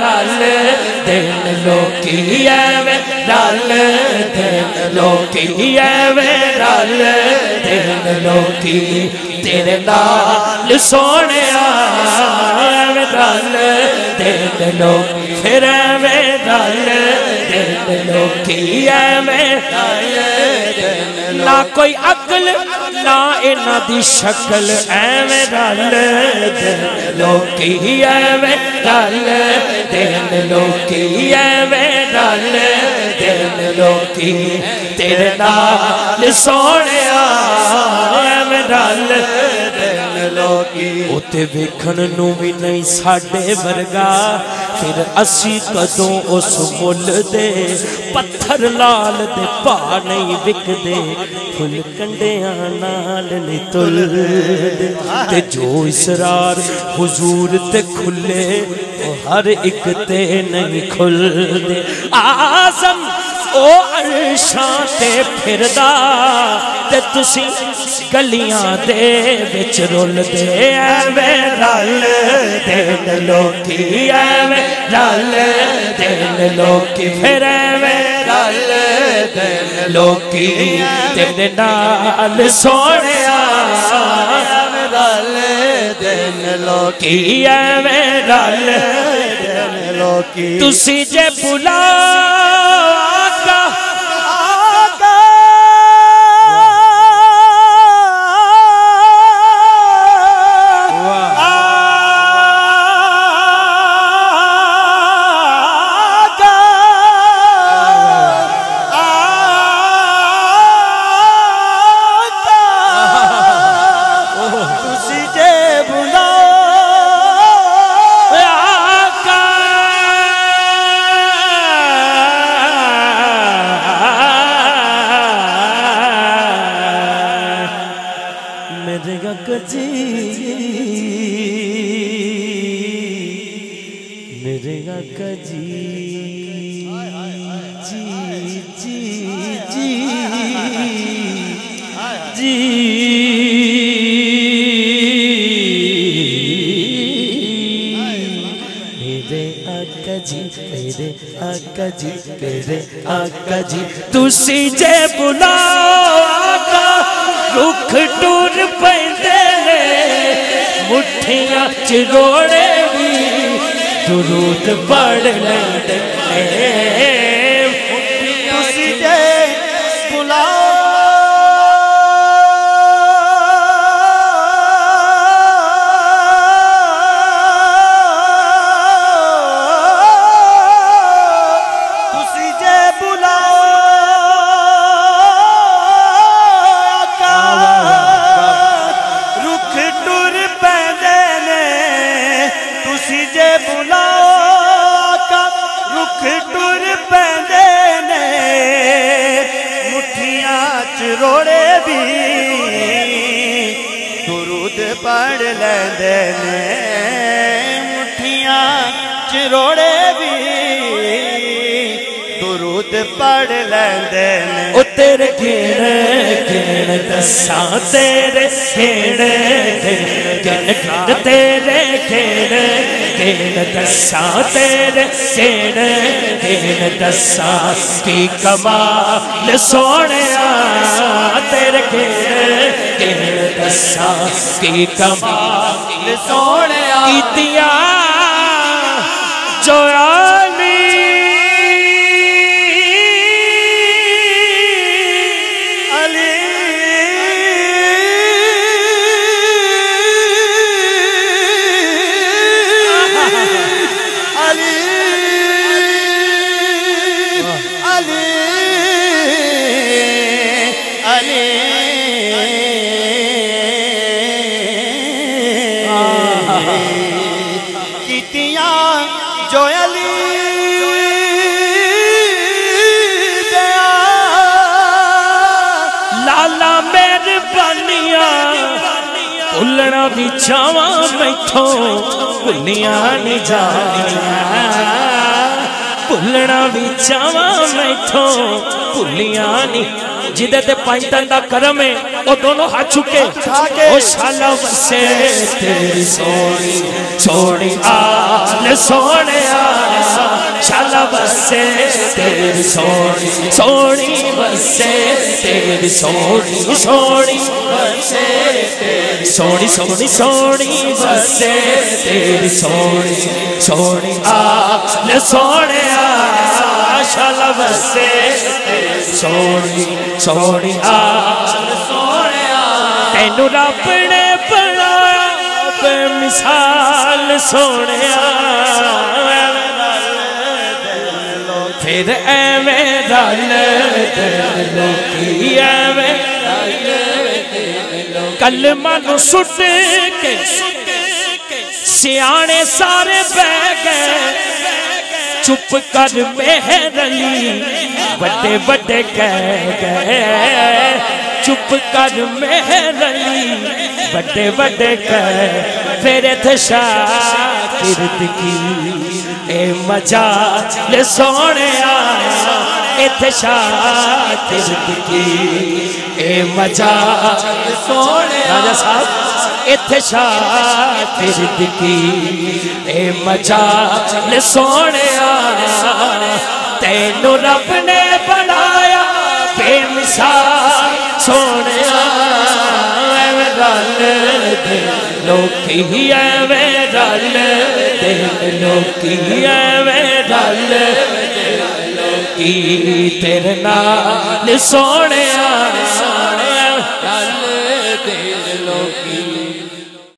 रल दिन लोकी एवें रल दिन लोकी एवें रल दिन लोकी तेरे नाल सोने एवें रल दिन लोकी फिर एवें रल दिन लोकी एवें रल ना कोई अकल ना इना दी शकल एवें रल दिन लोकी एवें रल दिन लोकी एवें रल दिन लोकी तेरे नाल सोनिया एवें रल दिन लोकी उत्ते वेखण नू भी नहीं साडे वर्गा फिर असी कदों उस मुल दे पत्थर लाल दे पा नहीं विकदे फुल कंडिया नाल नी तुल ते जो इसरार हुजूर ते खुले ओ हर एक ते नहीं खुल दे आजम ओ अर्शा ते फिरदा ते तुसी गलियां दे विच रुल दे एवें रल दिन लोकी एवें रल दिन लोकी फिर एवें रल दिन लोकी तेरे नाल सोनिया एवें रल दिन लोकी एवें रल दिन लोकी तुसी जे बुला मेरे आका जी जी जी जी जी मेरे आका जी मेरे आका जी मेरे आका जी तुसी जे बुलाओ आका रुख टूर पैंदे ने मुठियां च रोड़े दुरूद पढ़ लेते रोड़े भी दुरूद पढ़ लेंदे ने मुठियां च रोड़े भी दुरूद पढ़ लेंदे ने ओ तेरे घेर घेर दस्सां तेरे घेर घेर तेरे घेर घेर दस्सां तेरे घेर घेर दस्सां की कमाल सोनिया तेरे घेर घेर दस्सां की कमाल सोनिया कीतिया जो भुलना भी चावा बैठो भुलिया नहीं जाया भुलना भी चावा बैठो भुलिया नहीं जिदे ते पंजतन दा करम है ओ दोनों हाथ चुके ओ शाला वसे तेरी सोनी सोनी आल सोनिया बसे तेरी सोनी सोनी बसे तेरी सोनी सोनी बसे तेरी सोनी सोनी सोनी बसे तेरी सोनी सोनी आ सोने आशाला बसे तेरी सोनी सोनी आ सोने तेनू रब ने बनाया बेमिसाल सोने फिर एवें कलमा नूं सुट के सियाने सारे बह गए चुप कर मेहर अली बड़े बड़े कह गए चुप कर मेहर अली बड़े बड़े कह फिर थे शाकिर्द की ए मजा ले सोने इथे शाकिर्द की ए मजा ले सोने राजा साहब इथे शाकिर्द की ए मजा ले सोने तेनू रब ने बनाया बेमिसाल सोने एवें रल दे लोकी एवें रल दे लोकी एवें रल दे लोकी तेरे नाल सोने रल